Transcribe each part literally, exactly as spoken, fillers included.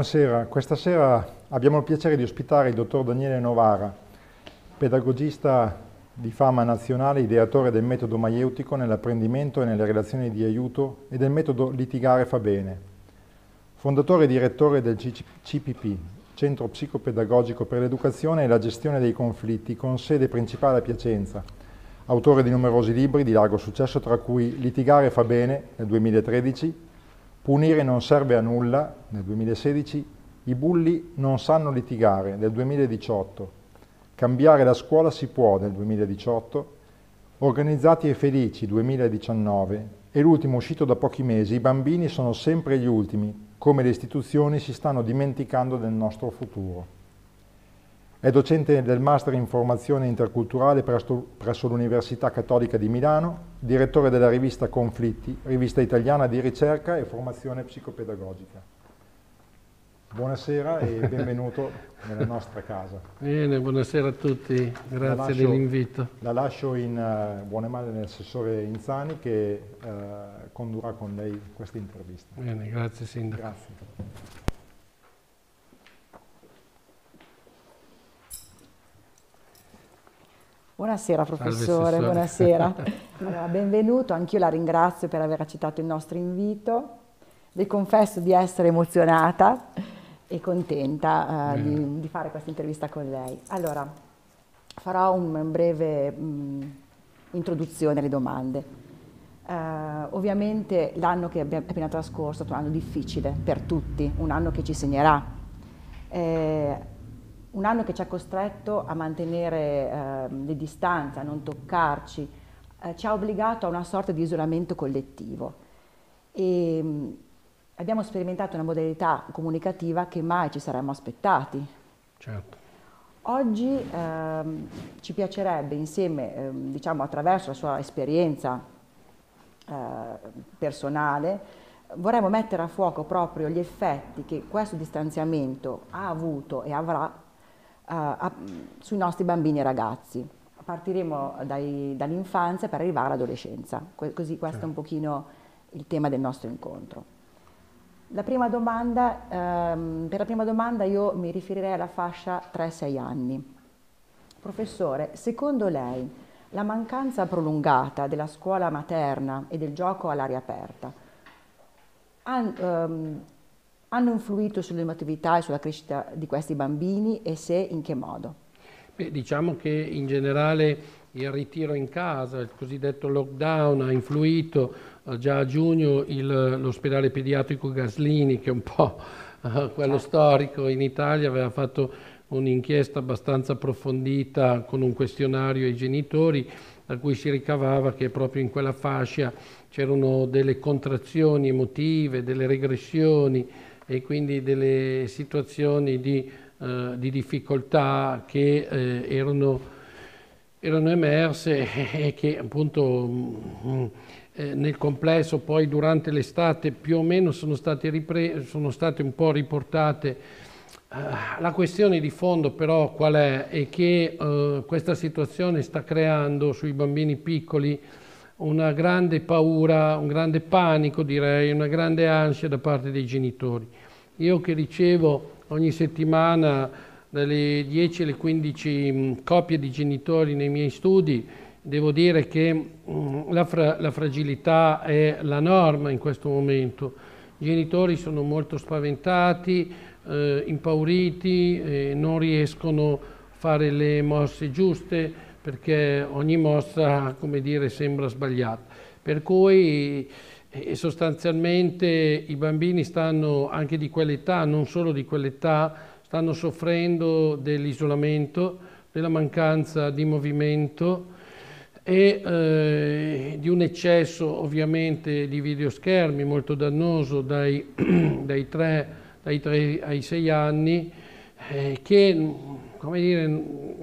buonasera. Questa sera abbiamo il piacere di ospitare il dottor Daniele Novara, pedagogista di fama nazionale, ideatore del metodo maieutico nell'apprendimento e nelle relazioni di aiuto e del metodo Litigare fa bene. Fondatore e direttore del C P P, Centro Psicopedagogico per l'Educazione e la Gestione dei Conflitti, con sede principale a Piacenza. Autore di numerosi libri di largo successo, tra cui Litigare fa bene nel duemilatredici, Punire non serve a nulla nel duemilasedici, I bulli non sanno litigare nel duemiladiciotto, Cambiare la scuola si può nel duemiladiciotto, Organizzati e felici duemiladiciannove e l'ultimo uscito da pochi mesi, I bambini sono sempre gli ultimi, come le istituzioni si stanno dimenticando del nostro futuro. È docente del Master in Formazione Interculturale presso, presso l'Università Cattolica di Milano, direttore della rivista Conflitti, rivista italiana di ricerca e formazione psicopedagogica. Buonasera e benvenuto nella nostra casa. Bene, buonasera a tutti, grazie dell'invito. La lascio in uh, buone mani dell'assessore Inzani che uh, condurrà con lei questa intervista. Bene, grazie Sindaco. Grazie. Buonasera professore, Salve, buonasera. Allora, benvenuto, anch'io la ringrazio per aver accettato il nostro invito. Le confesso di essere emozionata e contenta uh, di, di fare questa intervista con lei. Allora, farò una breve mh, introduzione alle domande. Uh, ovviamente l'anno che abbiamo appena trascorso è stato un anno difficile per tutti, un anno che ci segnerà. Eh, Un anno che ci ha costretto a mantenere eh, le distanze, a non toccarci, eh, ci ha obbligato a una sorta di isolamento collettivo. E, mh, abbiamo sperimentato una modalità comunicativa che mai ci saremmo aspettati. Certo. Oggi eh, ci piacerebbe insieme, eh, diciamo attraverso la sua esperienza eh, personale, vorremmo mettere a fuoco proprio gli effetti che questo distanziamento ha avuto e avrà Uh, sui nostri bambini e ragazzi. Partiremo dall'infanzia per arrivare all'adolescenza, que così questo eh. è un pochino il tema del nostro incontro. La prima domanda, um, per la prima domanda io mi riferirei alla fascia tre sei anni. Professore, secondo lei la mancanza prolungata della scuola materna e del gioco all'aria aperta han, um, hanno influito sull'emotività e sulla crescita di questi bambini e se in che modo? Beh, diciamo che in generale il ritiro in casa, il cosiddetto lockdown, ha influito. Già a giugno l'ospedale pediatrico Gaslini, che è un po' eh, quello storico in Italia, aveva fatto un'inchiesta abbastanza approfondita con un questionario ai genitori, da cui si ricavava che proprio in quella fascia c'erano delle contrazioni emotive, delle regressioni, e quindi delle situazioni di, eh, di difficoltà che eh, erano, erano emerse e che appunto mh, eh, nel complesso poi durante l'estate più o meno sono state, ripre sono state un po' riportate. Eh, la questione di fondo però qual è? È che eh, questa situazione sta creando sui bambini piccoli una grande paura, un grande panico direi, una grande ansia da parte dei genitori. Io che ricevo ogni settimana dalle dieci alle quindici coppie di genitori nei miei studi, devo dire che la, fra la fragilità è la norma in questo momento. I genitori sono molto spaventati, eh, impauriti, eh, non riescono a fare le mosse giuste, perché ogni mossa, come dire, sembra sbagliata. Per cui sostanzialmente i bambini stanno, anche di quell'età, non solo di quell'età, stanno soffrendo dell'isolamento, della mancanza di movimento e eh, di un eccesso ovviamente di videoschermi molto dannoso dai, dai, tre, dai tre ai sei anni, eh, che, come dire,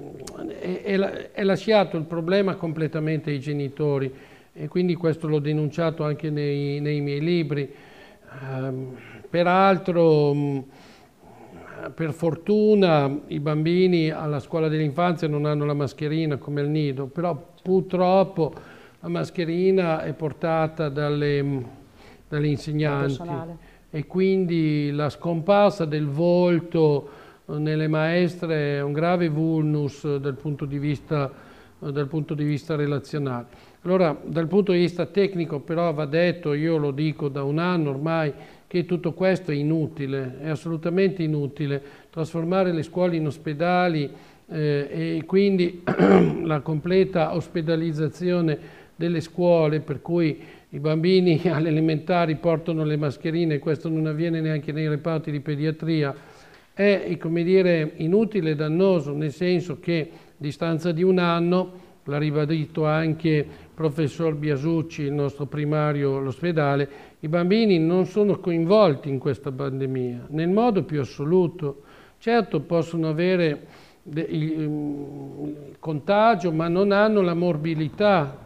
è lasciato il problema completamente ai genitori, e quindi questo l'ho denunciato anche nei, nei miei libri. Peraltro, per fortuna, i bambini alla scuola dell'infanzia non hanno la mascherina come al nido, però purtroppo la mascherina è portata dalle, dalle insegnanti. e quindi la scomparsa del volto nelle maestre è un grave vulnus dal punto di vista, dal punto di vista relazionale. Allora, dal punto di vista tecnico però va detto, io lo dico da un anno ormai, che tutto questo è inutile, è assolutamente inutile. Trasformare le scuole in ospedali eh, e quindi la completa ospedalizzazione delle scuole, per cui i bambini alle elementari portano le mascherine, questo non avviene neanche nei reparti di pediatria, è, come dire, inutile e dannoso, nel senso che a distanza di un anno, l'ha ribadito anche il professor Biasucci, il nostro primario all'ospedale, i bambini non sono coinvolti in questa pandemia, nel modo più assoluto. Certo possono avere il contagio, ma non hanno la morbilità.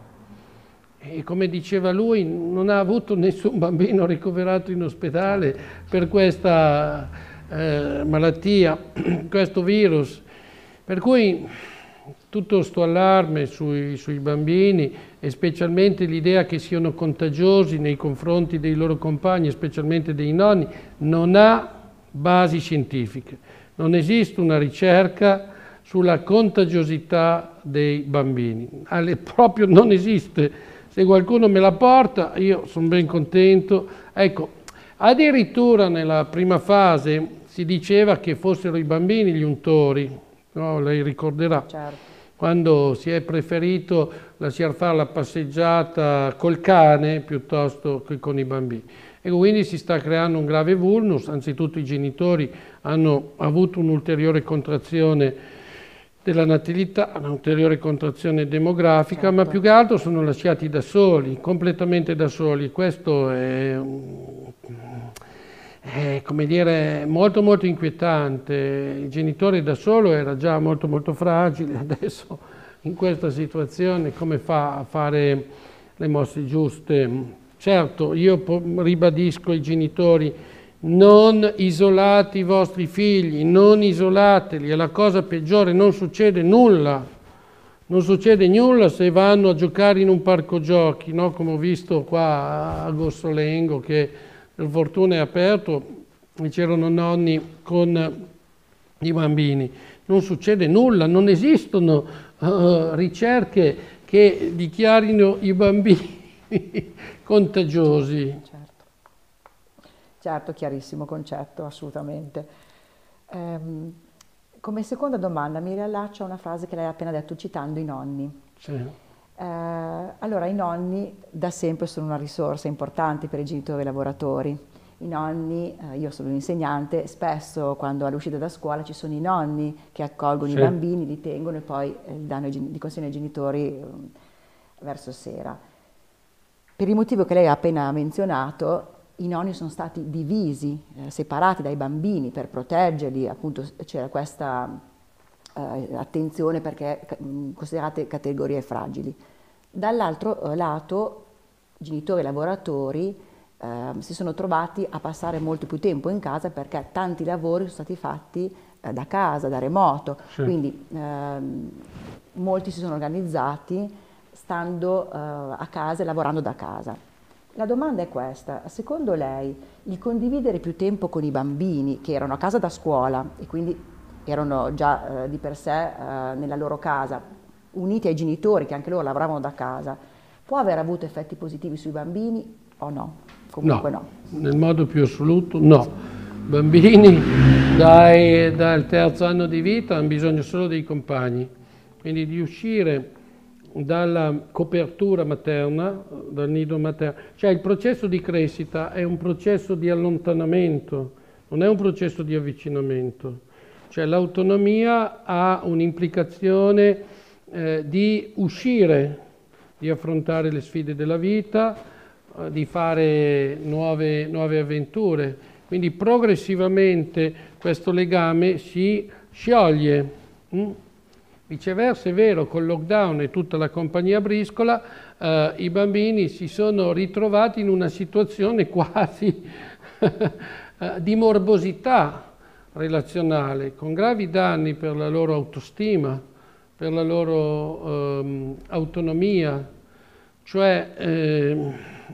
E come diceva lui, non ha avuto nessun bambino ricoverato in ospedale per questa eh, malattia, questo virus. Per cui tutto questo allarme sui, sui bambini e specialmente l'idea che siano contagiosi nei confronti dei loro compagni, specialmente dei nonni, non ha basi scientifiche. Non esiste una ricerca sulla contagiosità dei bambini. Alle, proprio non esiste. Se qualcuno me la porta, io sono ben contento. Ecco, addirittura nella prima fase si diceva che fossero i bambini gli untori, no? Lei ricorderà, certo, quando si è preferito lasciar fare la passeggiata col cane piuttosto che con i bambini. E quindi si sta creando un grave vulnus, anzitutto i genitori hanno avuto un'ulteriore contrazione della natalità, un'ulteriore contrazione demografica, certo, ma più che altro sono lasciati da soli, completamente da soli. Questo è, è, come dire, molto molto inquietante. Il genitore da solo era già molto molto fragile, adesso in questa situazione come fa a fare le mosse giuste? Certo, io ribadisco ai genitori: non isolate i vostri figli, non isolateli, è la cosa peggiore, non succede nulla, non succede nulla se vanno a giocare in un parco giochi, no? Come ho visto qua a Gossolengo, che per fortuna è aperto, c'erano nonni con i bambini, non succede nulla, non esistono uh, ricerche che dichiarino i bambini contagiosi. Certo, chiarissimo concetto, assolutamente. Ehm, come seconda domanda mi riallaccio a una frase che lei ha appena detto, citando i nonni. Sì. Ehm, allora, i nonni da sempre sono una risorsa importante per i genitori lavoratori. I nonni, eh, io sono un insegnante, spesso quando all'uscita da scuola ci sono i nonni che accolgono, sì, i bambini, li tengono e poi eh, danno i, li consegnano ai genitori eh, verso sera. Per il motivo che lei ha appena menzionato, i nonni sono stati divisi, eh, separati dai bambini per proteggerli, appunto c'era questa eh, attenzione perché mh, considerate categorie fragili. Dall'altro lato, genitori e lavoratori eh, si sono trovati a passare molto più tempo in casa perché tanti lavori sono stati fatti eh, da casa, da remoto, sì, quindi eh, molti si sono organizzati stando eh, a casa e lavorando da casa. La domanda è questa: secondo lei il condividere più tempo con i bambini che erano a casa da scuola e quindi erano già eh, di per sé eh, nella loro casa, uniti ai genitori che anche loro lavoravano da casa, può aver avuto effetti positivi sui bambini o no? Comunque no, no. Nel modo più assoluto no. I bambini dai, dal terzo anno di vita hanno bisogno solo dei compagni, quindi di uscire dalla copertura materna, dal nido materno, cioè il processo di crescita è un processo di allontanamento, non è un processo di avvicinamento, cioè l'autonomia ha un'implicazione eh, di uscire, di affrontare le sfide della vita, eh, di fare nuove, nuove avventure, quindi progressivamente questo legame si scioglie. Mm? Viceversa è vero, col lockdown e tutta la compagnia briscola, eh, i bambini si sono ritrovati in una situazione quasi di morbosità relazionale, con gravi danni per la loro autostima, per la loro ehm, autonomia. Cioè eh,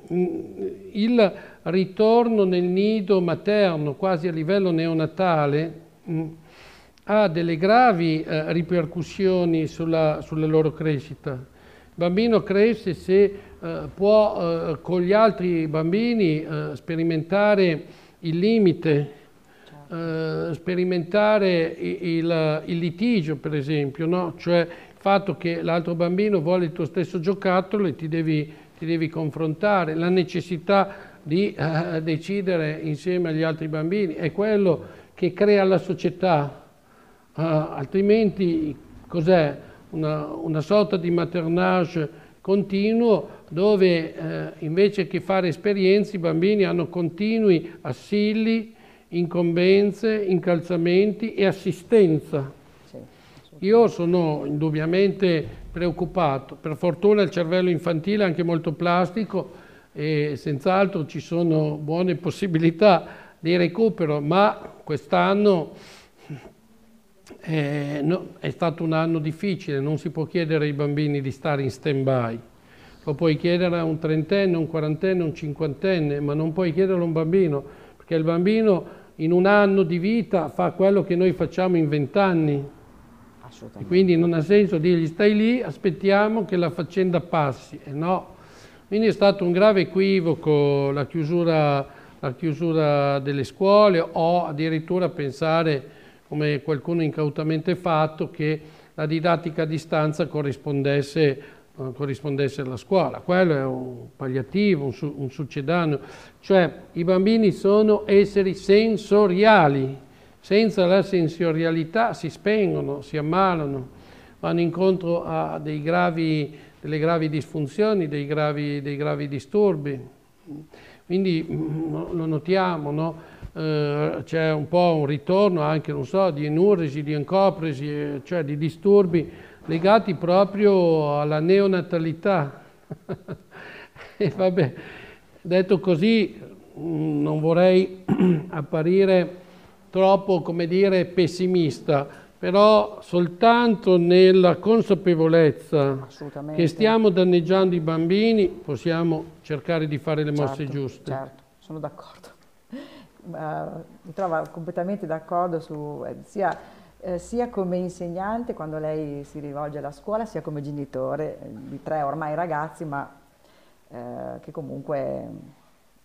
il ritorno nel nido materno, quasi a livello neonatale, ha delle gravi eh, ripercussioni sulla, sulla loro crescita. Il bambino cresce se eh, può eh, con gli altri bambini eh, sperimentare il limite, eh, sperimentare il, il litigio, per esempio, no? Cioè il fatto che l'altro bambino vuole il tuo stesso giocattolo e ti devi, ti devi confrontare, la necessità di eh, decidere insieme agli altri bambini, è quello che crea la società, uh, altrimenti cos'è? Una, una sorta di maternage continuo dove uh, invece che fare esperienze i bambini hanno continui assilli, incombenze, incalzamenti e assistenza. Io sono indubbiamente preoccupato, per fortuna il cervello infantile è anche molto plastico e senz'altro ci sono buone possibilità di recupero, ma quest'anno eh, no, è stato un anno difficile, non si può chiedere ai bambini di stare in stand-by, lo puoi chiedere a un trentenne, un quarantenne, un cinquantenne, ma non puoi chiederlo a un bambino, perché il bambino in un anno di vita fa quello che noi facciamo in vent'anni, e quindi non ha senso dirgli stai lì, aspettiamo che la faccenda passi, e no. Quindi è stato un grave equivoco la chiusura la chiusura delle scuole, o addirittura pensare, come qualcuno incautamente fatto, che la didattica a distanza corrispondesse, eh, corrispondesse alla scuola. Quello è un palliativo, un, su, un succedaneo. Cioè i bambini sono esseri sensoriali, senza la sensorialità si spengono, si ammalano, vanno incontro a dei gravi, delle gravi disfunzioni, dei gravi, dei gravi disturbi. Quindi lo notiamo, no? eh, c'è un po' un ritorno anche, non so, di enuresi, di encopresi, cioè di disturbi legati proprio alla neonatalità. E vabbè, detto così, non vorrei apparire troppo, come dire, pessimista, però soltanto nella consapevolezza che stiamo danneggiando i bambini possiamo cercare di fare le mosse certo, giuste. Certo, sono d'accordo. Uh, mi trovo completamente d'accordo su eh, sia, eh, sia come insegnante quando lei si rivolge alla scuola, sia come genitore eh, di tre ormai ragazzi, ma eh, che comunque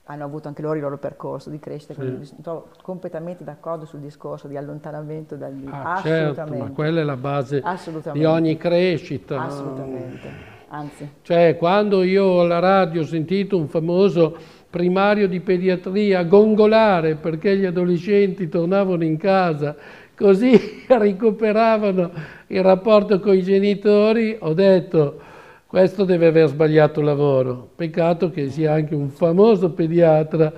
hanno avuto anche loro il loro percorso di crescita, sì. Quindi mi trovo completamente d'accordo sul discorso di allontanamento dagli... Ah, assolutamente. Certo, ma quella è la base di ogni crescita. Assolutamente. Anzi. Cioè, quando io alla radio ho sentito un famoso primario di pediatria gongolare perché gli adolescenti tornavano in casa, così recuperavano il rapporto con i genitori, ho detto, questo deve aver sbagliato lavoro. Peccato che sia anche un famoso pediatra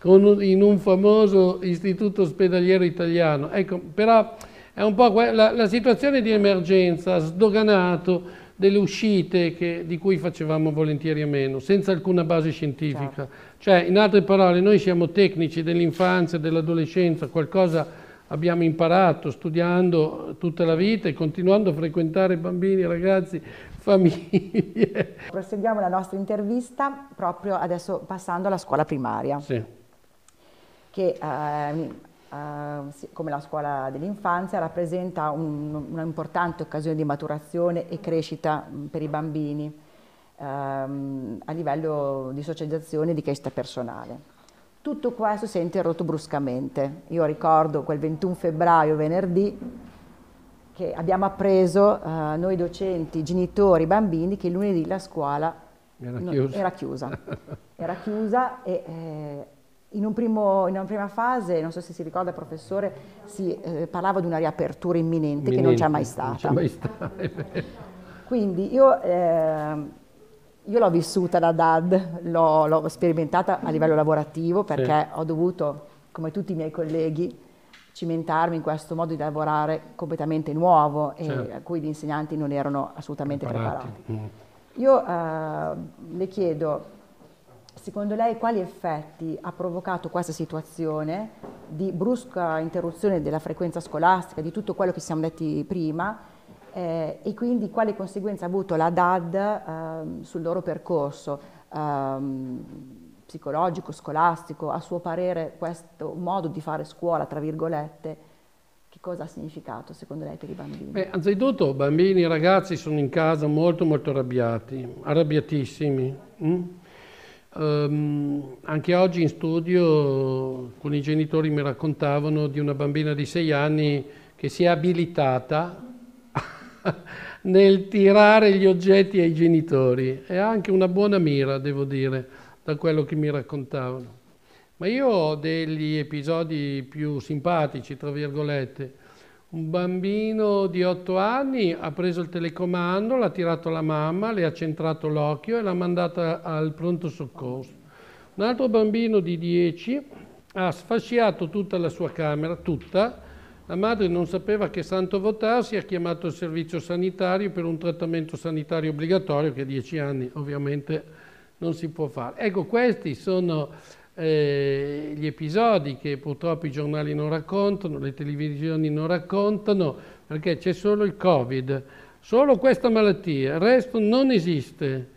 con un, in un famoso istituto ospedaliero italiano. Ecco, però è un po' la, la situazione di emergenza ha sdoganato delle uscite che, di cui facevamo volentieri a meno, senza alcuna base scientifica. Certo. Cioè, in altre parole, noi siamo tecnici dell'infanzia, dell'adolescenza, qualcosa abbiamo imparato studiando tutta la vita e continuando a frequentare bambini, ragazzi, famiglie. Proseguiamo la nostra intervista proprio adesso passando alla scuola primaria. Sì. Che, eh, Uh, come la scuola dell'infanzia rappresenta un'importante occasione di maturazione e crescita per i bambini uh, a livello di socializzazione e di crescita personale. Tutto questo si è interrotto bruscamente. Io ricordo quel ventuno febbraio, venerdì, che abbiamo appreso uh, noi docenti, genitori, bambini, che lunedì la scuola era chiusa, era chiusa, era chiusa e... Eh, In, un primo, in una prima fase, non so se si ricorda professore, si eh, parlava di una riapertura imminente, imminente che non c'è mai stata. Non c'è mai stata. Quindi io, eh, io l'ho vissuta da dad, l'ho sperimentata a livello lavorativo perché sì. Ho dovuto, come tutti i miei colleghi, cimentarmi in questo modo di lavorare completamente nuovo e certo. A cui gli insegnanti non erano assolutamente preparati. preparati. Mm. Io eh, le chiedo... Secondo lei quali effetti ha provocato questa situazione di brusca interruzione della frequenza scolastica, di tutto quello che siamo detti prima eh, e quindi quale conseguenza ha avuto la D A D eh, sul loro percorso, ehm, psicologico, scolastico, a suo parere questo modo di fare scuola, tra virgolette, che cosa ha significato secondo lei per i bambini? Beh, anzitutto bambini e ragazzi sono in casa molto molto arrabbiati, arrabbiatissimi. Mm? Um, anche oggi in studio alcuni genitori mi raccontavano di una bambina di sei anni che si è abilitata nel tirare gli oggetti ai genitori. È anche una buona mira, devo dire, da quello che mi raccontavano. Ma io ho degli episodi più simpatici, tra virgolette. Un bambino di otto anni ha preso il telecomando, l'ha tirato alla mamma, le ha centrato l'occhio e l'ha mandata al pronto soccorso. Un altro bambino di dieci ha sfasciato tutta la sua camera, tutta. La madre non sapeva che santo votarsi, ha chiamato il servizio sanitario per un trattamento sanitario obbligatorio che a dieci anni ovviamente non si può fare. Ecco, questi sono... Eh, gli episodi che purtroppo i giornali non raccontano, le televisioni non raccontano, perché c'è solo il Covid, solo questa malattia, il resto non esiste,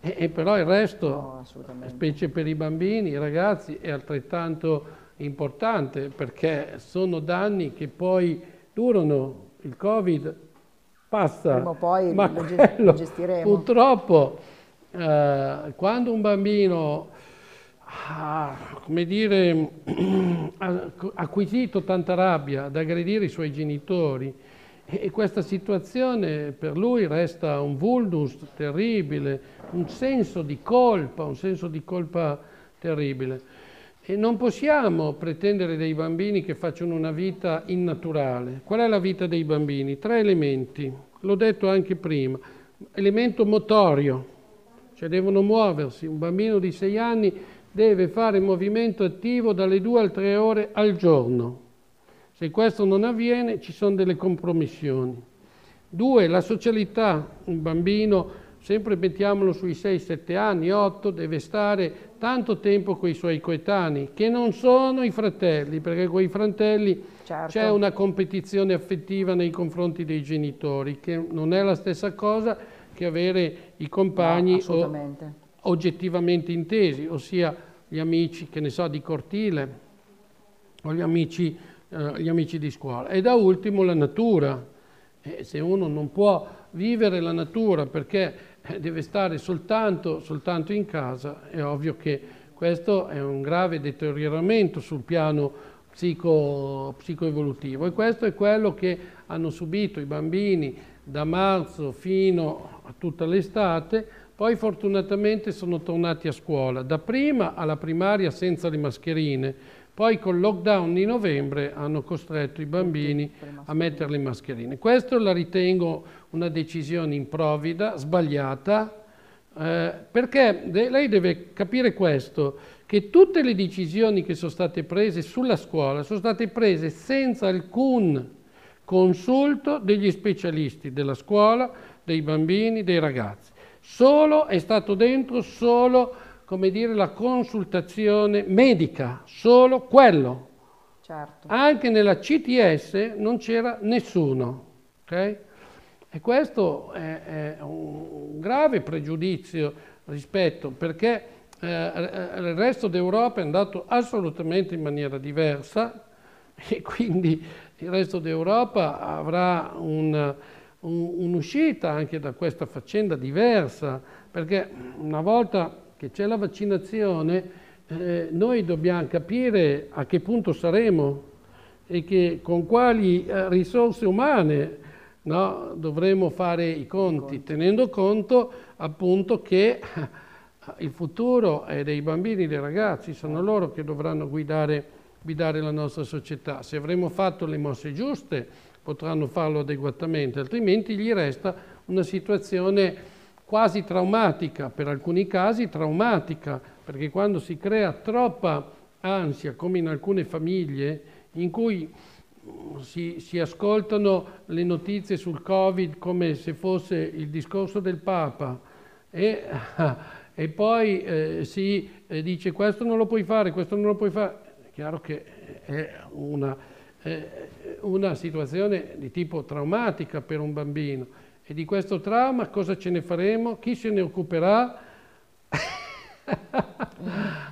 e, e però il resto, no, specie per i bambini, i ragazzi, è altrettanto importante, perché sono danni che poi durano. Il Covid passa, prima o poi ma lo, quello, lo gestiremo. Purtroppo eh, quando un bambino ha, come dire, ha acquisito tanta rabbia ad aggredire i suoi genitori, e questa situazione per lui resta un vulnus terribile, un senso di colpa, un senso di colpa terribile. E non possiamo pretendere dai bambini che facciano una vita innaturale. Qual è la vita dei bambini? Tre elementi, l'ho detto anche prima. Elemento motorio, cioè devono muoversi. Un bambino di sei anni deve fare movimento attivo dalle due alle tre ore al giorno. Se questo non avviene ci sono delle compromissioni. Due, la socialità. Un bambino, sempre mettiamolo sui sei sette anni, otto, deve stare tanto tempo con i suoi coetanei, che non sono i fratelli, perché con i fratelli certo c'è una competizione affettiva nei confronti dei genitori, che non è la stessa cosa che avere i compagni, no, assolutamente, o oggettivamente intesi, ossia gli amici, che ne so, di cortile, o gli amici, eh, gli amici di scuola. E da ultimo la natura. Eh, se uno non può vivere la natura perché deve stare soltanto, soltanto in casa, è ovvio che questo è un grave deterioramento sul piano psico, psicoevolutivo. E questo è quello che hanno subito i bambini da marzo fino a tutta l'estate. Poi fortunatamente sono tornati a scuola, da prima alla primaria senza le mascherine, poi col lockdown di novembre hanno costretto i bambini a mettere le mascherine. Questo la ritengo una decisione improvvida, sbagliata, eh, perché de- lei deve capire questo, che tutte le decisioni che sono state prese sulla scuola sono state prese senza alcun consulto degli specialisti della scuola, dei bambini, dei ragazzi. Solo è stato dentro solo, come dire, la consultazione medica, solo quello. Certo. Anche nella C T S non c'era nessuno, okay? E questo è, è un grave pregiudizio rispetto, perché eh, il resto d'Europa è andato assolutamente in maniera diversa, e quindi il resto d'Europa avrà un... un'uscita anche da questa faccenda diversa, perché una volta che c'è la vaccinazione eh, noi dobbiamo capire a che punto saremo e che, con quali eh, risorse umane, no, dovremo fare i conti, tenendo conto appunto che il futuro è dei bambini e dei ragazzi, sono loro che dovranno guidare, guidare la nostra società. Se avremo fatto le mosse giuste potranno farlo adeguatamente, altrimenti gli resta una situazione quasi traumatica, per alcuni casi traumatica, perché quando si crea troppa ansia, come in alcune famiglie, in cui si, si ascoltano le notizie sul Covid come se fosse il discorso del Papa, e, e poi eh, si eh, dice questo non lo puoi fare, questo non lo puoi fare, è chiaro che è una... una situazione di tipo traumatica per un bambino, e di questo trauma cosa ce ne faremo? Chi se ne occuperà?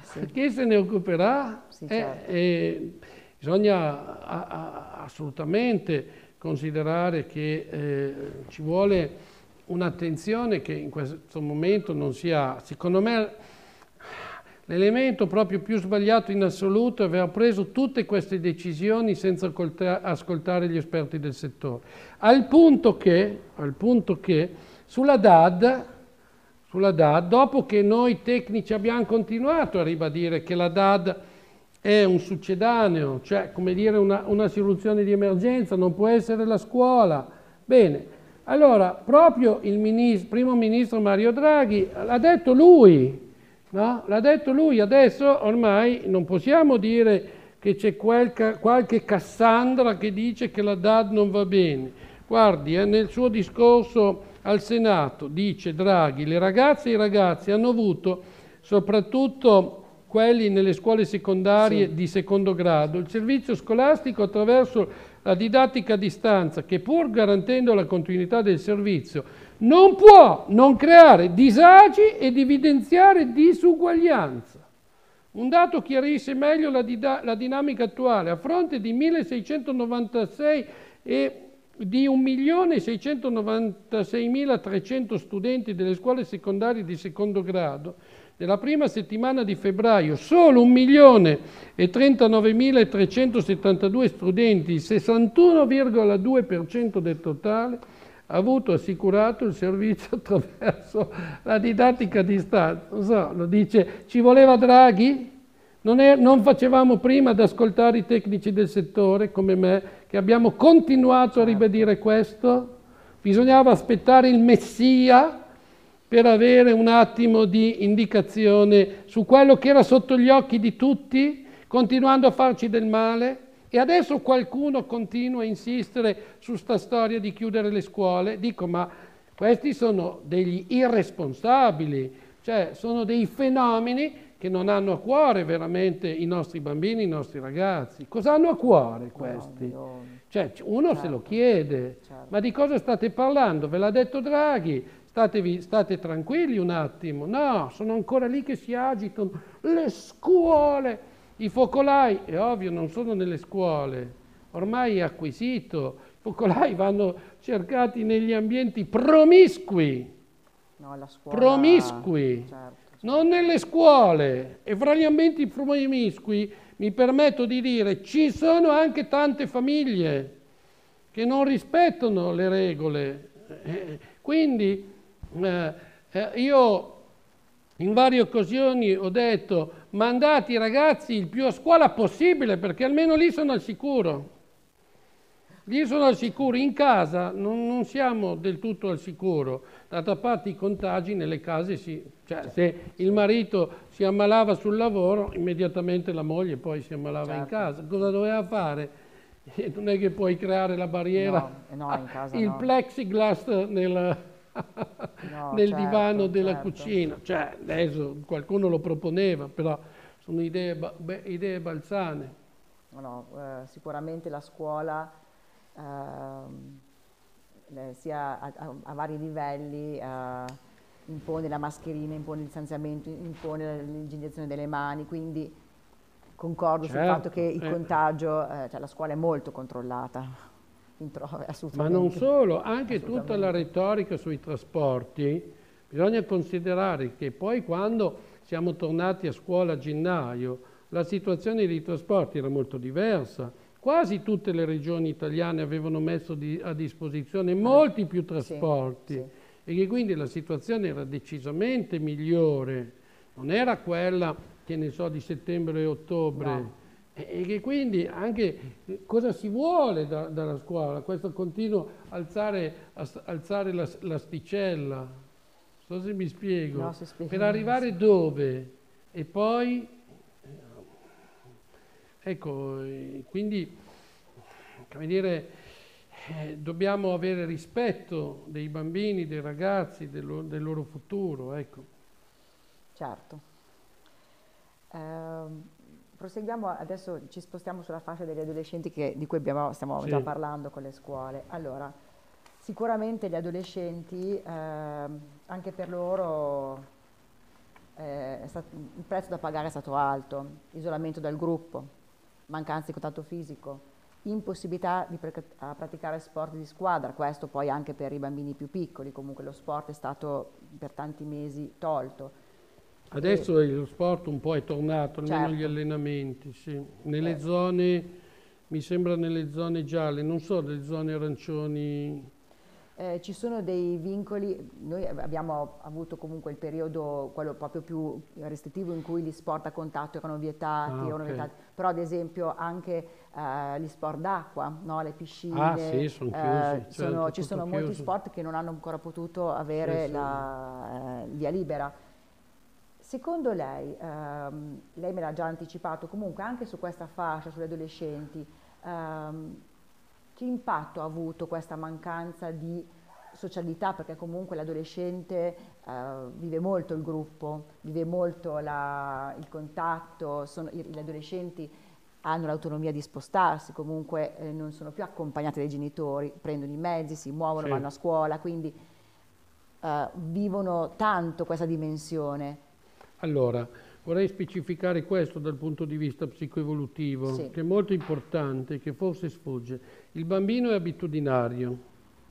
Sì. Chi se ne occuperà? Sì, certo. eh, eh, bisogna a, a, assolutamente considerare che eh, ci vuole un'attenzione che in questo momento non sia, secondo me, l'elemento proprio più sbagliato in assoluto è aver preso tutte queste decisioni senza ascoltare gli esperti del settore. Al punto che, al punto che sulla D A D, sulla D A D, dopo che noi tecnici abbiamo continuato a ribadire che la D A D è un succedaneo, cioè come dire una, una soluzione di emergenza, non può essere la scuola. Bene, allora proprio il ministro, primo ministro Mario Draghi l'ha detto lui. No? L'ha detto lui, adesso ormai non possiamo dire che c'è qualche Cassandra che dice che la D A D non va bene. Guardi, eh, nel suo discorso al Senato dice Draghi, le ragazze e i ragazzi hanno avuto, soprattutto quelli nelle scuole secondarie sì. di secondo grado, il servizio scolastico attraverso la didattica a distanza che pur garantendo la continuità del servizio non può non creare disagi ed evidenziare disuguaglianza. Un dato chiarisce meglio la, la dinamica attuale. A fronte di milleseicentonovantasei e di un milione seicentonovantaseimilatrecento studenti delle scuole secondarie di secondo grado, nella prima settimana di febbraio solo un milione trentanovemilatrecentosettantadue studenti, il sessantuno virgola due per cento del totale, ha avuto assicurato il servizio attraverso la didattica a distanza. Non so, lo dice, ci voleva Draghi? Non, è, non facevamo prima ad ascoltare i tecnici del settore, come me, che abbiamo continuato a ribadire questo? Bisognava aspettare il Messia per avere un attimo di indicazione su quello che era sotto gli occhi di tutti, continuando a farci del male? E adesso qualcuno continua a insistere su sta storia di chiudere le scuole. Dico, ma questi sono degli irresponsabili, cioè sono dei fenomeni che non hanno a cuore veramente i nostri bambini, i nostri ragazzi. Cosa hanno a cuore questi? No, no. Cioè, uno certo. se lo chiede, certo. ma di cosa state parlando? Ve l'ha detto Draghi, statevi, state tranquilli un attimo. No, sono ancora lì che si agitano le scuole. I focolai, è ovvio, non sono nelle scuole, ormai è acquisito. I focolai vanno cercati negli ambienti promiscui, no, la scuola... promiscui, certo, certo. non nelle scuole. E fra gli ambienti promiscui, mi permetto di dire, ci sono anche tante famiglie che non rispettano le regole. Quindi eh, io... in varie occasioni ho detto, mandate i ragazzi il più a scuola possibile, perché almeno lì sono al sicuro. Lì sono al sicuro. In casa non, non siamo del tutto al sicuro. D'altra parte i contagi nelle case si... Cioè, se il marito si ammalava sul lavoro, immediatamente la moglie poi si ammalava certo. in casa. Cosa doveva fare? Non è che puoi creare la barriera, no, no, in casa il no. plexiglass nel... No, nel certo, divano della certo. cucina, cioè adesso qualcuno lo proponeva, però sono idee, beh, idee balzane. No, eh, sicuramente la scuola eh, sia a, a, a vari livelli eh, impone la mascherina, impone il distanziamento, impone l'igienizzazione delle mani, quindi concordo certo, sul fatto che il eh. contagio, eh, cioè la scuola è molto controllata. Ma non solo, anche tutta la retorica sui trasporti, bisogna considerare che poi quando siamo tornati a scuola a gennaio, la situazione dei trasporti era molto diversa, quasi tutte le regioni italiane avevano messo di, a disposizione molti più trasporti sì, sì. e che quindi la situazione era decisamente migliore, non era quella che ne so di settembre e ottobre. No. E che quindi anche cosa si vuole da, dalla scuola? Questo continuo alzare, alzare l'asticella, non so se mi spiego, no, se spiego per arrivare so. dove? E poi, ecco, quindi, come dire, eh, dobbiamo avere rispetto dei bambini, dei ragazzi, del loro, del loro futuro, ecco. Certo. Um. Proseguiamo, adesso ci spostiamo sulla fascia degli adolescenti che, di cui abbiamo, stiamo sì. già parlando con le scuole. Allora, sicuramente gli adolescenti, eh, anche per loro eh, è stato, il prezzo da pagare è stato alto, isolamento dal gruppo, mancanza di contatto fisico, impossibilità di praticare sport di squadra, questo poi anche per i bambini più piccoli, comunque lo sport è stato per tanti mesi tolto. Adesso e... lo sport un po' è tornato, almeno certo. Gli allenamenti, sì. Nelle certo. zone, mi sembra nelle zone gialle, non so, nelle zone arancioni... Eh, ci sono dei vincoli, noi abbiamo avuto comunque il periodo, quello proprio più restrittivo, in cui gli sport a contatto erano vietati, ah, erano okay. vietati. Però ad esempio anche eh, gli sport d'acqua, no? Le piscine, ah, sì, son chiusi, eh, certo, sono, ci sono chiuso. molti sport che non hanno ancora potuto avere sì, la sì. Eh, via libera. Secondo lei, ehm, lei me l'ha già anticipato, comunque anche su questa fascia, sugli adolescenti, ehm, che impatto ha avuto questa mancanza di socialità? Perché comunque l'adolescente eh, vive molto il gruppo, vive molto la, il contatto, sono, gli adolescenti hanno l'autonomia di spostarsi, comunque eh, non sono più accompagnati dai genitori, prendono i mezzi, si muovono, sì. vanno a scuola, quindi eh, vivono tanto questa dimensione. Allora, vorrei specificare questo dal punto di vista psicoevolutivo, sì. che è molto importante, che forse sfugge. Il bambino è abitudinario,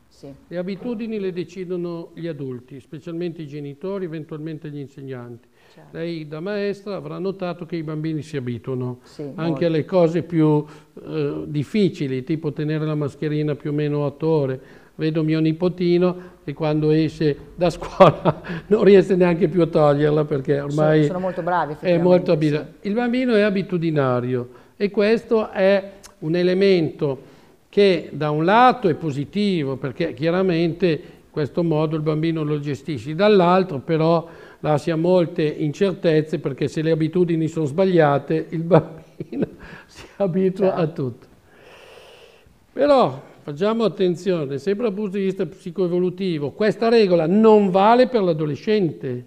sì. le abitudini le decidono gli adulti, specialmente i genitori, eventualmente gli insegnanti. Certo. Lei da maestra avrà notato che i bambini si abituano sì, anche molto. alle cose più eh, difficili, tipo tenere la mascherina più o meno otto ore. Vedo mio nipotino che quando esce da scuola non riesce neanche più a toglierla perché ormai sono, sono molto bravi, è molto abituato. Sì. Il bambino è abitudinario e questo è un elemento che da un lato è positivo perché chiaramente in questo modo il bambino lo gestisce, dall'altro però lascia molte incertezze perché se le abitudini sono sbagliate il bambino si abitua certo. a tutto. Però facciamo attenzione, sempre dal punto di vista psicoevolutivo, questa regola non vale per l'adolescente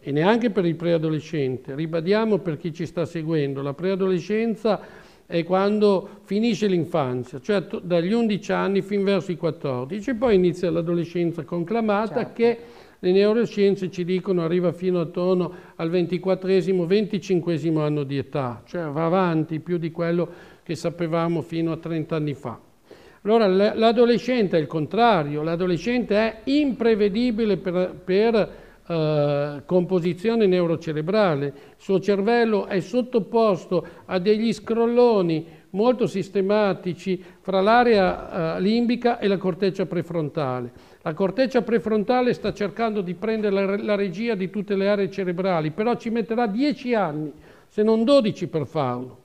e neanche per il preadolescente. Ribadiamo per chi ci sta seguendo, la preadolescenza è quando finisce l'infanzia, cioè dagli undici anni fin verso i quattordici, e poi inizia l'adolescenza conclamata certo. che le neuroscienze ci dicono arriva fino attorno al ventiquattresimo venticinquesimo anno di età, cioè va avanti più di quello che sapevamo fino a trenta anni fa. Allora l'adolescente è il contrario, l'adolescente è imprevedibile per, per eh, composizione neurocerebrale, il suo cervello è sottoposto a degli scrolloni molto sistematici fra l'area eh, limbica e la corteccia prefrontale. La corteccia prefrontale sta cercando di prendere la, la regia di tutte le aree cerebrali, però ci metterà dieci anni, se non dodici per farlo,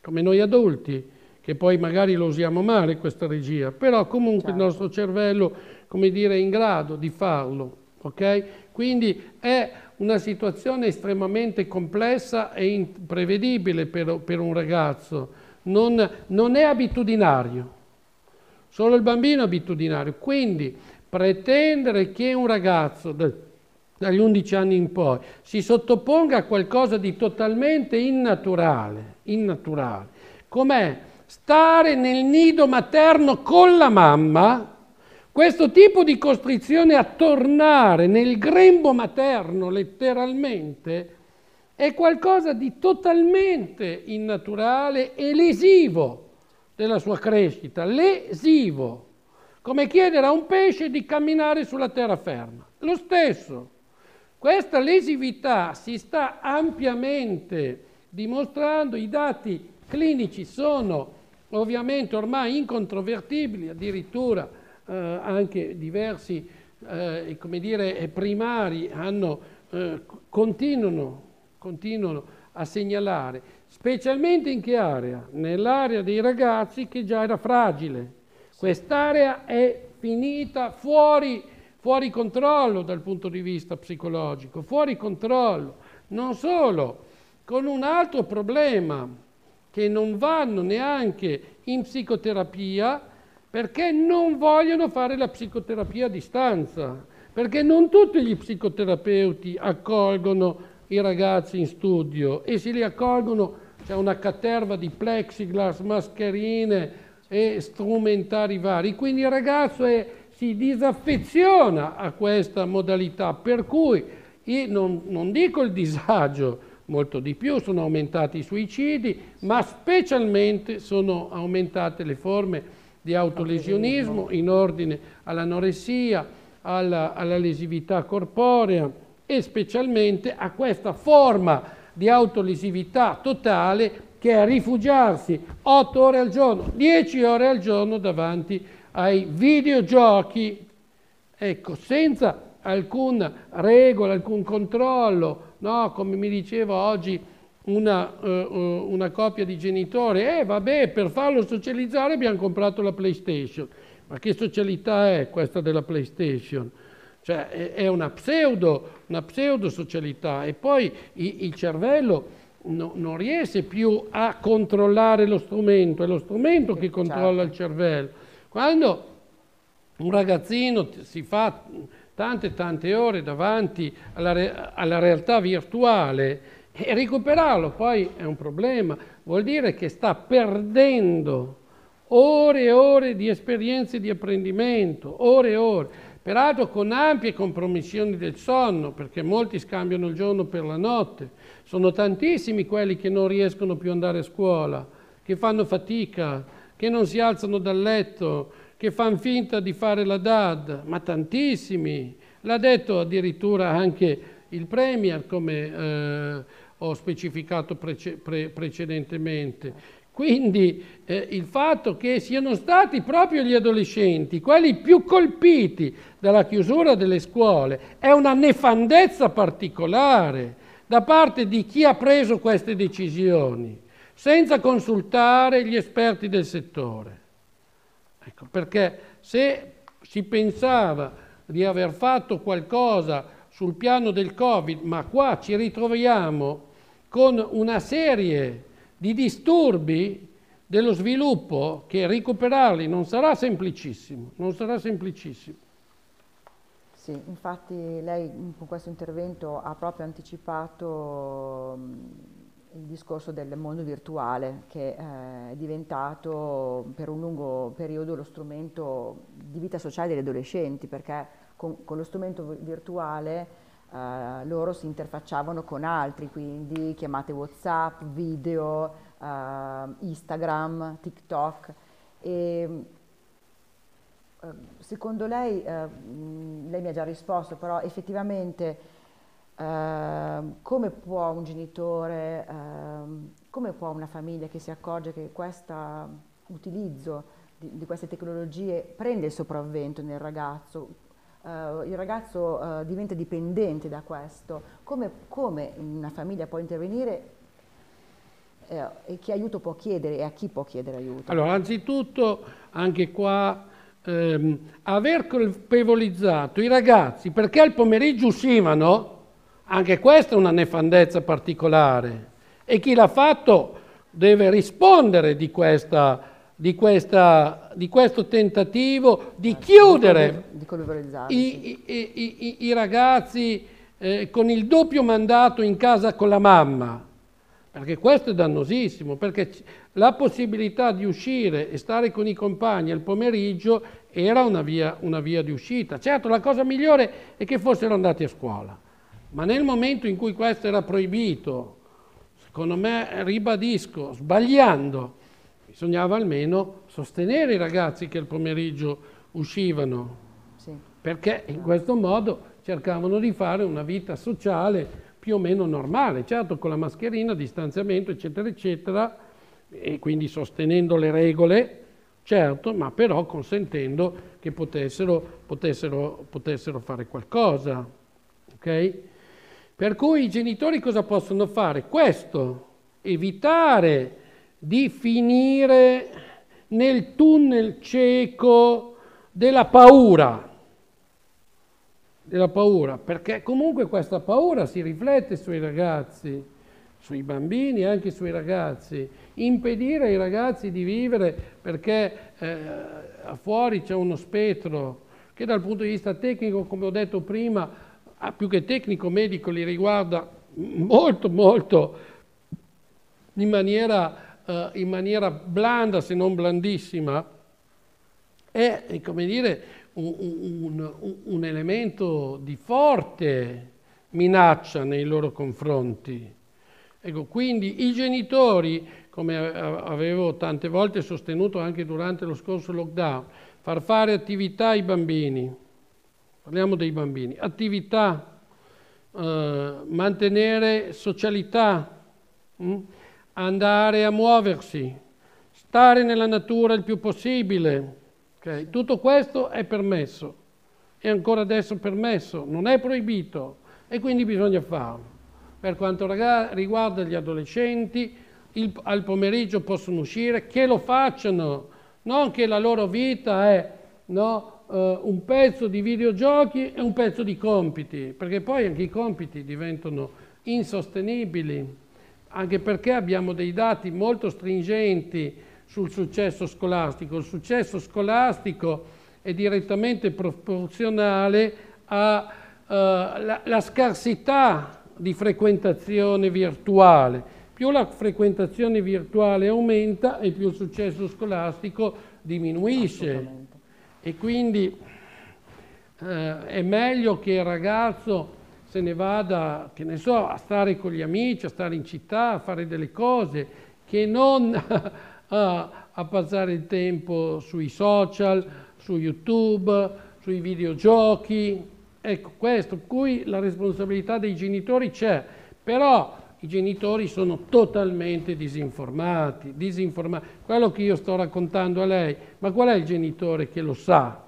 come noi adulti. Che poi magari lo usiamo male questa regia, però comunque certo. il nostro cervello, come dire, è in grado di farlo, ok? Quindi è una situazione estremamente complessa e imprevedibile per, per un ragazzo, non, non è abitudinario, solo il bambino è abitudinario, quindi pretendere che un ragazzo dagli undici anni in poi si sottoponga a qualcosa di totalmente innaturale, innaturale, com'è? Stare nel nido materno con la mamma, questo tipo di costrizione a tornare nel grembo materno, letteralmente, è qualcosa di totalmente innaturale e lesivo della sua crescita, lesivo, come chiedere a un pesce di camminare sulla terraferma. Lo stesso, questa lesività si sta ampiamente dimostrando, i dati clinici sono ovviamente ormai incontrovertibili, addirittura eh, anche diversi eh, come dire, primari hanno, eh, continuano, continuano a segnalare, specialmente in che area? Nell'area dei ragazzi che già era fragile. Sì. Quest'area è finita fuori, fuori controllo dal punto di vista psicologico, fuori controllo, non solo, con un altro problema, che non vanno neanche in psicoterapia perché non vogliono fare la psicoterapia a distanza, perché non tutti gli psicoterapeuti accolgono i ragazzi in studio e se li accolgono c'è una caterva di plexiglass, mascherine e strumentari vari, quindi il ragazzo è, si disaffeziona a questa modalità, per cui Io non, non dico il disagio, molto di più, sono aumentati i suicidi, ma specialmente sono aumentate le forme di autolesionismo in ordine all'anoressia, alla, alla lesività corporea e specialmente a questa forma di autolesività totale che è rifugiarsi otto ore al giorno, dieci ore al giorno davanti ai videogiochi, ecco, senza alcuna regola, alcun controllo, no? Come mi diceva oggi una, uh, una coppia di genitori, eh vabbè, per farlo socializzare abbiamo comprato la PlayStation. Ma che socialità è questa della PlayStation? Cioè è, è una pseudo, una pseudo socialità, e poi i, il cervello no, non riesce più a controllare lo strumento, è lo strumento che controlla il cervello. Quando un ragazzino si fa tante tante ore davanti alla, re alla realtà virtuale, e recuperarlo poi è un problema, vuol dire che sta perdendo ore e ore di esperienze di apprendimento, ore e ore, peraltro con ampie compromissioni del sonno, perché molti scambiano il giorno per la notte, sono tantissimi quelli che non riescono più ad andare a scuola, che fanno fatica, che non si alzano dal letto, che fanno finta di fare la D A D, ma tantissimi. L'ha detto addirittura anche il Premier, come eh, ho specificato prece pre precedentemente. Quindi eh, il fatto che siano stati proprio gli adolescenti quelli più colpiti dalla chiusura delle scuole è una nefandezza particolare da parte di chi ha preso queste decisioni, senza consultare gli esperti del settore. Ecco, perché se si pensava di aver fatto qualcosa sul piano del Covid, ma qua ci ritroviamo con una serie di disturbi dello sviluppo che recuperarli non sarà semplicissimo, non sarà semplicissimo. Sì, infatti lei con questo intervento ha proprio anticipato il discorso del mondo virtuale, che eh, è diventato per un lungo periodo lo strumento di vita sociale degli adolescenti, perché con, con lo strumento virtuale eh, loro si interfacciavano con altri, quindi chiamate WhatsApp, video, eh, Instagram, TikTok. E, eh, secondo lei, eh, lei mi ha già risposto, però effettivamente Uh, come può un genitore, uh, come può una famiglia che si accorge che questo utilizzo di, di queste tecnologie prende il sopravvento nel ragazzo, uh, il ragazzo uh, diventa dipendente da questo, come, come una famiglia può intervenire eh, e che aiuto può chiedere e a chi può chiedere aiuto? Allora, anzitutto anche qua ehm, aver colpevolizzato i ragazzi perché al pomeriggio uscivano, anche questa è una nefandezza particolare, e chi l'ha fatto deve rispondere di, questa, di, questa, di questo tentativo di chiudere di i, i, i, i ragazzi eh, con il doppio mandato in casa con la mamma, perché questo è dannosissimo, perché la possibilità di uscire e stare con i compagni al pomeriggio era una via, una via di uscita. Certo, la cosa migliore è che fossero andati a scuola. Ma nel momento in cui questo era proibito, secondo me, ribadisco, sbagliando, bisognava almeno sostenere i ragazzi che al pomeriggio uscivano, sì, perché in questo modo cercavano di fare una vita sociale più o meno normale, certo con la mascherina, distanziamento, eccetera, eccetera, e quindi sostenendo le regole, certo, ma però consentendo che potessero, potessero, potessero fare qualcosa, ok? Per cui i genitori cosa possono fare? Questo, evitare di finire nel tunnel cieco della paura, della paura, perché comunque questa paura si riflette sui ragazzi, sui bambini e anche sui ragazzi. Impedire ai ragazzi di vivere perché eh, fuori c'è uno spettro che dal punto di vista tecnico, come ho detto prima, Ah, più che tecnico-medico li riguarda molto, molto in maniera, eh, in maniera blanda, se non blandissima, è, è come dire, un, un, un, un elemento di forte, minaccia nei loro confronti. Ecco, quindi i genitori, come avevo tante volte sostenuto anche durante lo scorso lockdown, far fare attività ai bambini, parliamo dei bambini, attività, eh, mantenere socialità, mh? andare a muoversi, stare nella natura il più possibile, okay? Tutto questo è permesso, è ancora adesso permesso, non è proibito e quindi bisogna farlo. Per quanto riguarda gli adolescenti, Il, al pomeriggio possono uscire, che lo facciano, non che la loro vita è no, eh, un pezzo di videogiochi e un pezzo di compiti, perché poi anche i compiti diventano insostenibili, anche perché abbiamo dei dati molto stringenti sul successo scolastico. Il successo scolastico è direttamente proporzionale alla eh, scarsità di frequentazione virtuale. Più la frequentazione virtuale aumenta e più il successo scolastico diminuisce. E quindi eh, è meglio che il ragazzo se ne vada, che ne so, a stare con gli amici, a stare in città, a fare delle cose, che non a, a passare il tempo sui social, su YouTube, sui videogiochi. Ecco, questo, qui la responsabilità dei genitori c'è, però i genitori sono totalmente disinformati, disinformati. Quello che io sto raccontando a lei, ma qual è il genitore che lo sa?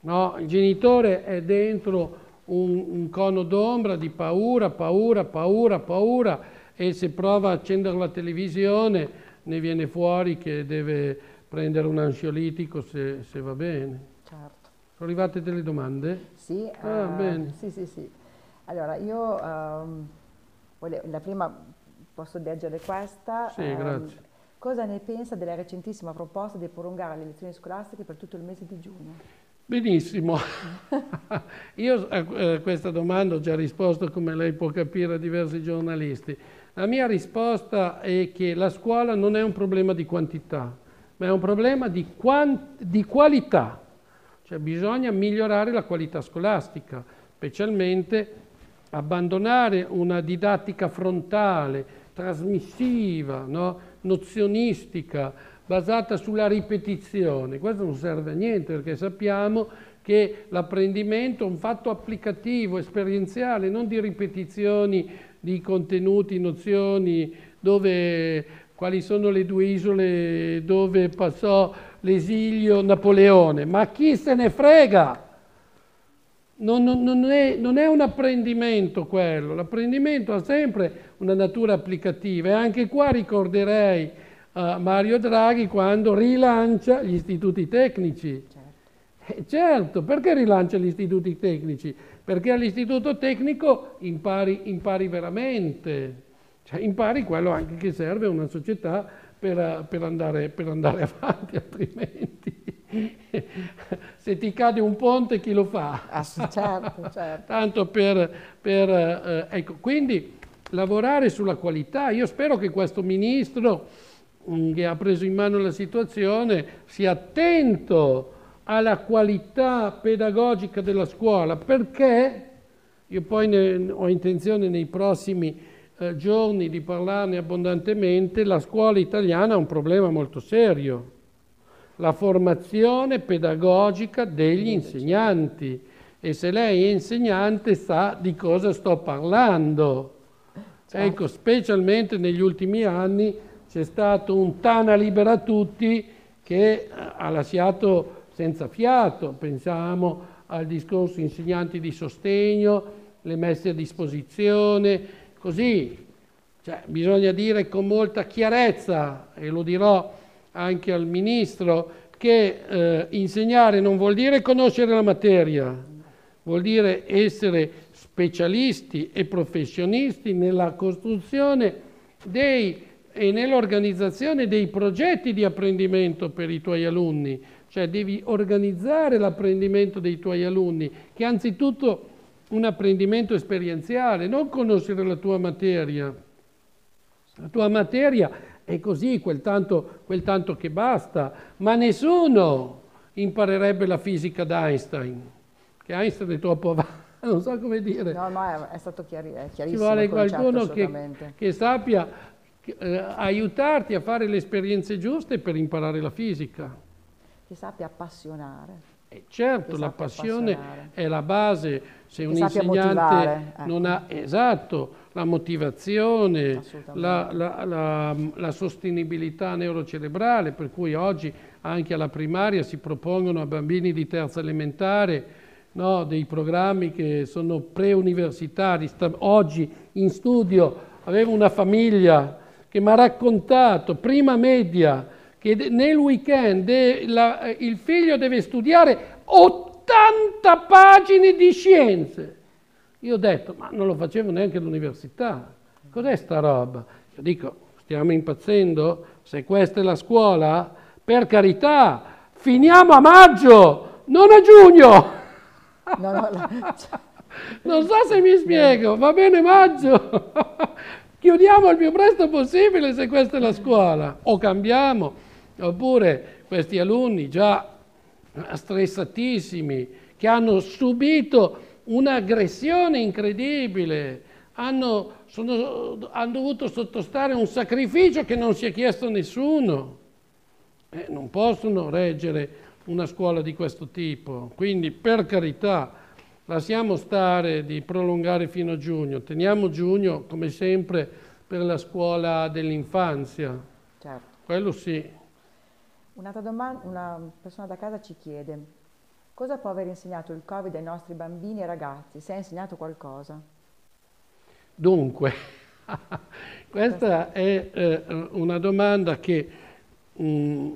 No? Il genitore è dentro un, un cono d'ombra di paura, paura, paura, paura, e se prova a accendere la televisione ne viene fuori che deve prendere un ansiolitico se, se va bene. Certo. Sono arrivate delle domande? Sì, ah, uh, bene. sì, sì, sì. Allora, io... Um... La prima, posso leggere questa? Sì, grazie. Eh, cosa ne pensa della recentissima proposta di prolungare le lezioni scolastiche per tutto il mese di giugno? Benissimo. Io a eh, questa domanda ho già risposto, come lei può capire, a diversi giornalisti. La mia risposta è che la scuola non è un problema di quantità, ma è un problema di, di qualità. Cioè bisogna migliorare la qualità scolastica, specialmente abbandonare una didattica frontale, trasmissiva, no? nozionistica, basata sulla ripetizione. Questo non serve a niente, perché sappiamo che l'apprendimento è un fatto applicativo, esperienziale, non di ripetizioni di contenuti, nozioni, dove, quali sono le due isole dove passò l'esilio Napoleone. Ma chi se ne frega? Non, non, è, non è un apprendimento quello, l'apprendimento ha sempre una natura applicativa, e anche qua ricorderei uh, Mario Draghi quando rilancia gli istituti tecnici. Certo. Eh, certo, perché rilancia gli istituti tecnici? Perché all'istituto tecnico impari, impari veramente, cioè impari quello anche che serve a una società per, per, andare, per andare avanti, altrimenti... Se ti cade un ponte chi lo fa? Ah, certo, certo. Tanto per, per eh, ecco, quindi lavorare sulla qualità. Io spero che questo ministro mh, che ha preso in mano la situazione sia attento alla qualità pedagogica della scuola, perché io poi ne, ho intenzione nei prossimi eh, giorni di parlarne abbondantemente. La scuola italiana ha un problema molto serio: la formazione pedagogica degli insegnanti. E se lei è insegnante sa di cosa sto parlando. Certo. Ecco, specialmente negli ultimi anni c'è stato un Tana libera tutti che ha lasciato senza fiato. Pensiamo al discorso insegnanti di sostegno, le messe a disposizione, così. Cioè, bisogna dire con molta chiarezza, e lo dirò anche al Ministro, che eh, insegnare non vuol dire conoscere la materia, vuol dire essere specialisti e professionisti nella costruzione dei, e nell'organizzazione dei progetti di apprendimento per i tuoi alunni. Cioè devi organizzare l'apprendimento dei tuoi alunni, che è anzitutto un apprendimento esperienziale, non conoscere la tua materia. La tua materia è così, quel tanto, quel tanto che basta, ma nessuno imparerebbe la fisica d'Einstein, che Einstein è troppo avanti, non so come dire. No, no, è stato chiari, è chiarissimo. Ci vuole qualcuno che, che sappia eh, aiutarti a fare le esperienze giuste per imparare la fisica. Che sappia appassionare. E certo, la passione è la base, se un insegnante non ha, esatto, la motivazione, la, la, la, la sostenibilità neurocerebrale, per cui oggi anche alla primaria si propongono a bambini di terza elementare, no, dei programmi che sono preuniversitari. Oggi in studio avevo una famiglia che mi ha raccontato, prima media, che nel weekend la, il figlio deve studiare ottanta pagine di scienze. Io ho detto, ma non lo facevo neanche all'università, cos'è sta roba? Io dico, stiamo impazzendo? Se questa è la scuola, per carità, finiamo a maggio, non a giugno! No, no, no. Non so se mi spiego, va bene maggio? Chiudiamo il più presto possibile se questa è la scuola, o cambiamo. Oppure questi alunni già stressatissimi, che hanno subito un'aggressione incredibile, hanno, sono, hanno dovuto sottostare a un sacrificio che non si è chiesto nessuno. Eh, non possono reggere una scuola di questo tipo. Quindi, per carità, lasciamo stare di prolungare fino a giugno. Teniamo giugno, come sempre, per la scuola dell'infanzia. Certo. Quello sì. Un'altra domanda, una persona da casa ci chiede: cosa può aver insegnato il Covid ai nostri bambini e ragazzi? Se ha insegnato qualcosa? Dunque, questa è eh, una domanda che mh,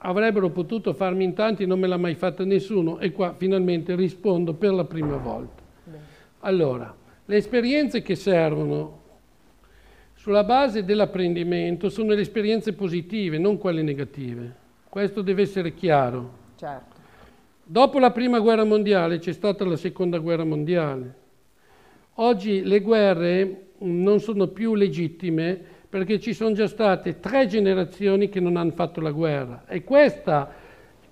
avrebbero potuto farmi in tanti, non me l'ha mai fatta nessuno, e qua finalmente rispondo per la prima volta. Bene. Allora, le esperienze che servono sulla base dell'apprendimento sono le esperienze positive, non quelle negative. Questo deve essere chiaro. Certo. Dopo la prima guerra mondiale c'è stata la seconda guerra mondiale. Oggi le guerre non sono più legittime perché ci sono già state tre generazioni che non hanno fatto la guerra. È questa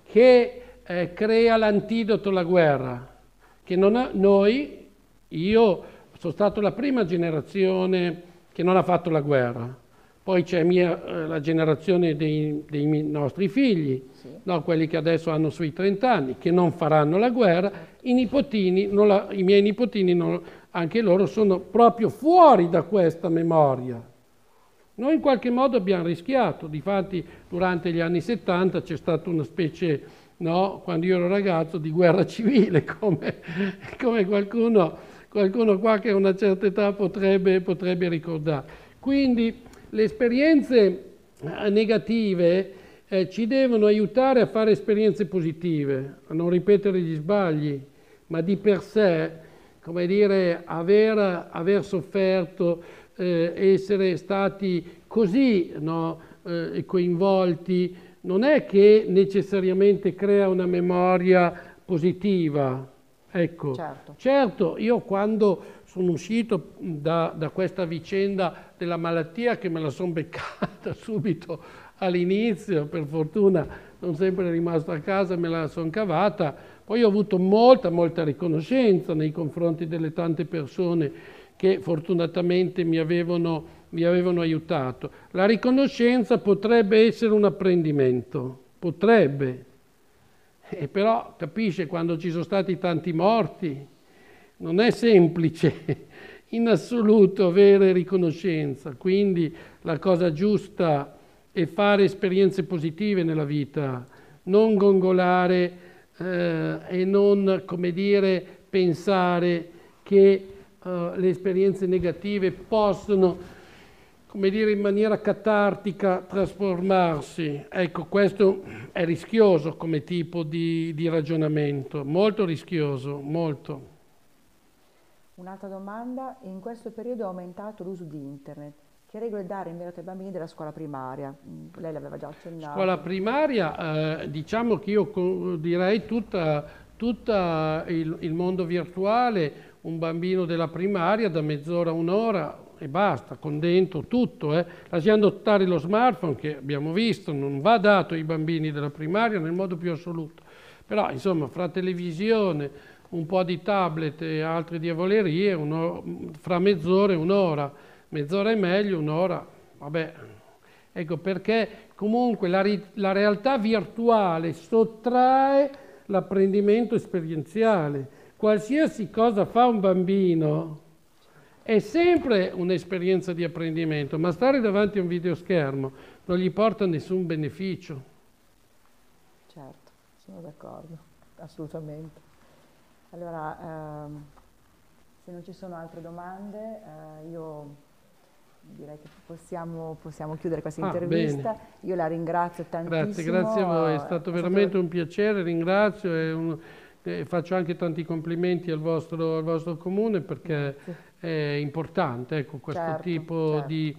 che eh, crea l'antidoto alla guerra. Che non ha, noi, io sono stato la prima generazione che non ha fatto la guerra. Poi c'è eh, la generazione dei, dei nostri figli, sì. No, quelli che adesso hanno sui trent'anni, che non faranno la guerra. I nipotini, non la, i miei nipotini, non, anche loro sono proprio fuori da questa memoria. Noi in qualche modo abbiamo rischiato, difatti durante gli anni settanta c'è stata una specie, no, quando io ero ragazzo, di guerra civile, come, come qualcuno, qualcuno qua che a una certa età potrebbe, potrebbe ricordare. Quindi, le esperienze negative eh, ci devono aiutare a fare esperienze positive, a non ripetere gli sbagli, ma di per sé, come dire, aver, aver sofferto, eh, essere stati così, no, eh, coinvolti, non è che necessariamente crea una memoria positiva. Ecco, certo, certo io quando sono uscito da, da questa vicenda della malattia, che me la sono beccata subito all'inizio, per fortuna non sempre rimasto a casa, me la sono cavata, poi ho avuto molta, molta riconoscenza nei confronti delle tante persone che fortunatamente mi avevano, mi avevano aiutato. La riconoscenza potrebbe essere un apprendimento, potrebbe, e però capisce, quando ci sono stati tanti morti, non è semplice in assoluto avere riconoscenza. Quindi la cosa giusta è fare esperienze positive nella vita, non gongolare eh, e non, come dire, pensare che eh, le esperienze negative possono, come dire, in maniera catartica trasformarsi. Ecco, questo è rischioso come tipo di, di ragionamento, molto rischioso, molto. Un'altra domanda: in questo periodo è aumentato l'uso di internet. Che regole dare in merito ai bambini della scuola primaria? Lei l'aveva già accennato. Scuola primaria, eh, diciamo che io direi tutta, tutta il, il mondo virtuale, un bambino della primaria da mezz'ora a un'ora e basta, con dentro tutto. Eh. Lasciando stare lo smartphone, che abbiamo visto, non va dato ai bambini della primaria nel modo più assoluto. Però, insomma, fra televisione, un po' di tablet e altre diavolerie, fra mezz'ora e un'ora, mezz'ora è meglio, un'ora, vabbè. Ecco perché comunque la, la realtà virtuale sottrae l'apprendimento esperienziale. Qualsiasi cosa fa un bambino è sempre un'esperienza di apprendimento, ma stare davanti a un videoschermo non gli porta nessun beneficio. Certo, sono d'accordo, assolutamente. Allora, ehm, se non ci sono altre domande, eh, io direi che possiamo, possiamo chiudere questa ah, intervista. Bene. Io la ringrazio tantissimo. Grazie, grazie a voi, è stato è veramente stato... un piacere, ringrazio e un... Eh, faccio anche tanti complimenti al vostro, al vostro comune perché sì. è importante, ecco, questo certo, tipo certo. di,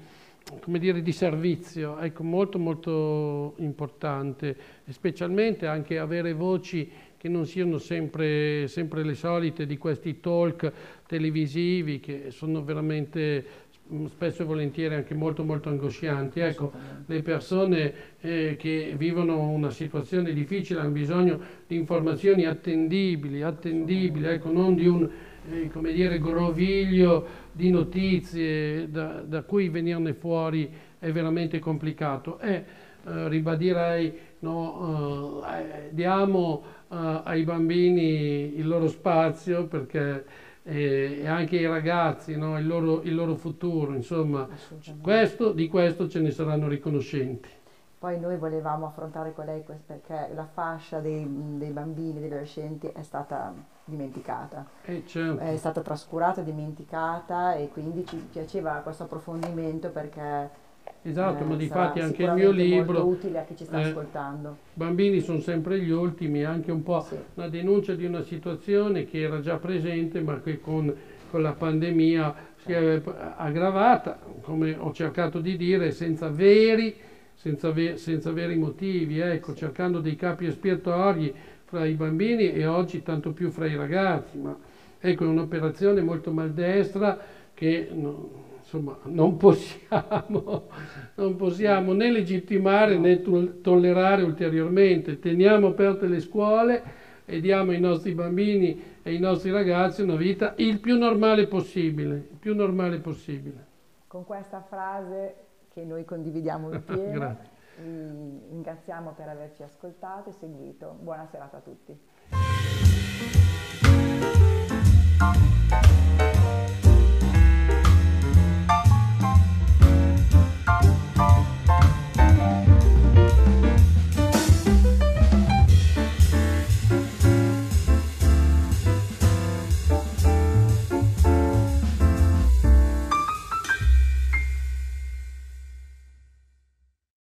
come dire, di servizio, ecco, molto molto importante, e specialmente anche avere voci che non siano sempre, sempre le solite di questi talk televisivi che sono veramente... spesso e volentieri anche molto molto angoscianti. Ecco, le persone eh, che vivono una situazione difficile hanno bisogno di informazioni attendibili, attendibili, ecco, non di un eh, come dire, groviglio di notizie da, da cui venirne fuori è veramente complicato. E eh, ribadirei, no, eh, diamo eh, ai bambini il loro spazio, perché... e anche i ragazzi, no? il, loro, il loro futuro, insomma, questo, di questo ce ne saranno riconoscenti. Poi noi volevamo affrontare con lei questo, perché la fascia dei, dei bambini, degli adolescenti è stata dimenticata, eh, certo. è stata trascurata, dimenticata, e quindi ci piaceva questo approfondimento perché... Esatto, eh, ma difatti anche il mio libro, utile a chi ci sta eh, ascoltando. Bambini sono sempre gli ultimi, anche un po' sì. una denuncia di una situazione che era già presente ma che con, con la pandemia si è aggravata, come ho cercato di dire, senza veri, senza ve, senza veri motivi, ecco, sì. cercando dei capi espiatori fra i bambini e oggi tanto più fra i ragazzi, ma ecco, è un'operazione molto maldestra che... No, insomma, non possiamo, non possiamo né legittimare né tollerare ulteriormente. Teniamo aperte le scuole e diamo ai nostri bambini e ai nostri ragazzi una vita il più normale possibile, il più normale possibile. Con questa frase che noi condividiamo in pieno, vi ringraziamo per averci ascoltato e seguito. Buona serata a tutti.